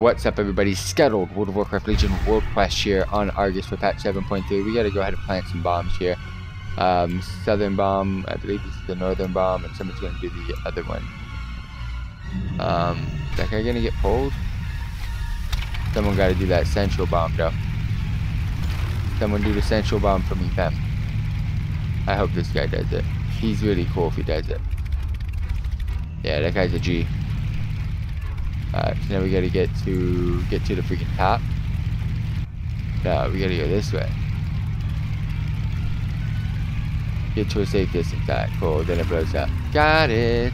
What's up, everybody? Scheduled World of Warcraft Legion World Quest here on Argus for patch 7.3. We gotta go ahead and plant some bombs here. Southern bomb, I believe this is the northern bomb, and someone's gonna do the other one. Is that guy gonna get pulled? Someone gotta do that central bomb, though. Someone do the central bomb for me, fam. I hope this guy does it. He's really cool if he does it. Yeah, that guy's a G. So now we gotta get to the freaking top. No, we gotta go this way. Get to a safe distance. Alright, cool. Then it blows up. Got it.